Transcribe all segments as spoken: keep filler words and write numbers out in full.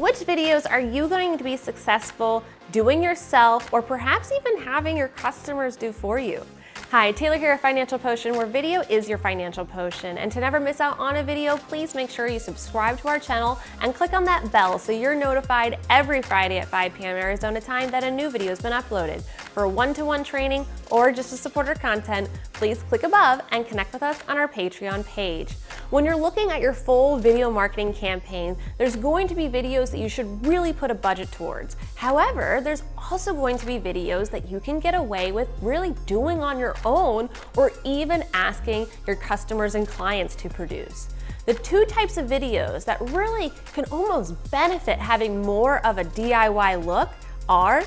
Which videos are you going to be successful doing yourself, or perhaps even having your customers do for you? Hi, Taylor here at Financial Potion, where video is your financial potion. And to never miss out on a video, please make sure you subscribe to our channel and click on that bell so you're notified every Friday at five p m Arizona time that a new video has been uploaded. For one-to-one training or just to support our content, please click above and connect with us on our Patreon page. When you're looking at your full video marketing campaign, there's going to be videos that you should really put a budget towards. However, there's also going to be videos that you can get away with really doing on your own, or even asking your customers and clients to produce. The two types of videos that really can almost benefit having more of a D I Y look are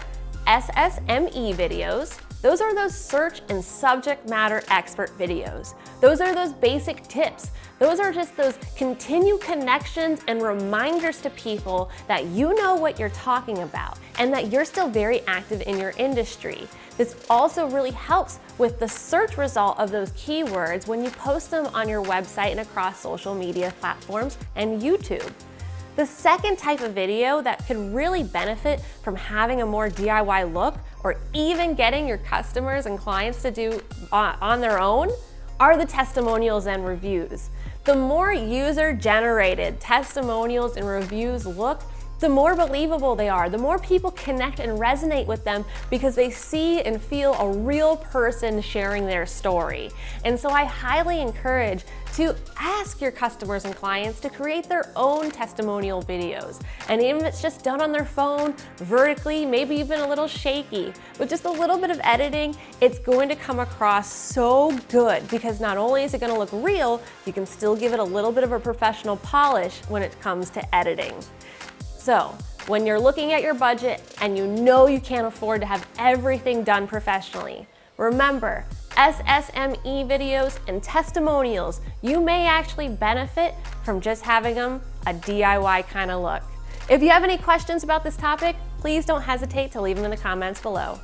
S S M E videos. Those are those search and subject matter expert videos. Those are those basic tips. Those are just those continued connections and reminders to people that you know what you're talking about and that you're still very active in your industry. This also really helps with the search result of those keywords when you post them on your website and across social media platforms and YouTube. The second type of video that could really benefit from having a more D I Y look, or even getting your customers and clients to do on their own, are the testimonials and reviews. The more user-generated testimonials and reviews look, the more believable they are, the more people connect and resonate with them because they see and feel a real person sharing their story. And so I highly encourage to ask your customers and clients to create their own testimonial videos. And even if it's just done on their phone, vertically, maybe even a little shaky, with just a little bit of editing, it's going to come across so good, because not only is it gonna look real, you can still give it a little bit of a professional polish when it comes to editing. So when you're looking at your budget and you know you can't afford to have everything done professionally, remember, S S M E videos and testimonials, you may actually benefit from just having them a D I Y kind of look. If you have any questions about this topic, please don't hesitate to leave them in the comments below.